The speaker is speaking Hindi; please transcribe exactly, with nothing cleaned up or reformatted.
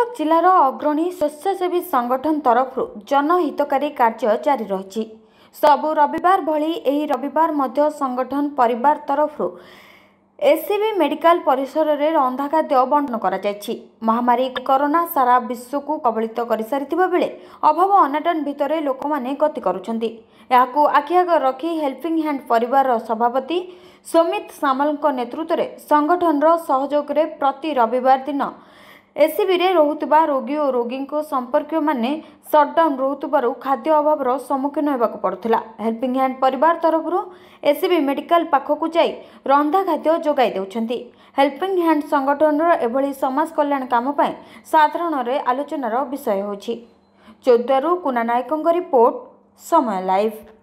भद्रक जिलार अग्रणी स्वेच्छासेवी संगठन तरफ जनहितकारी कार्य जारी रही। सबु रविवार भली एही रविवार मध्य संगठन परिवार तरफ एससीबी मेडिकल परिसर में रंधा खाद्य बंटन कर महामारी कोरोना सारा विश्व को कबलित कर सारी बेले अभाव अनाटन भितर लोक मैंने गति करुँच आखिआग रखी हेल्पिंग हैंड परिवार सभापति सुमित सामल नेतृत्व में संगठन सहयोग में प्रति रविवार दिन एससीबी रोकता रोगी और रोगी संपर्क मैंने सटडाउन रोकवर खाद्य अभाव सम्मुखीन होगा पड़ता। हेल्पिंग हैंड परिवार तरफ एससीबी मेडिकल पाखक जाई रंधा खाद्य जोगाई देउछंती। हेल्पिंग हैंड संगठन एभली समाज कल्याण काम पाए साधारण रे आलोचनार विषय होछि। चौद्वारु कुना नायकों रिपोर्ट समय लाइव।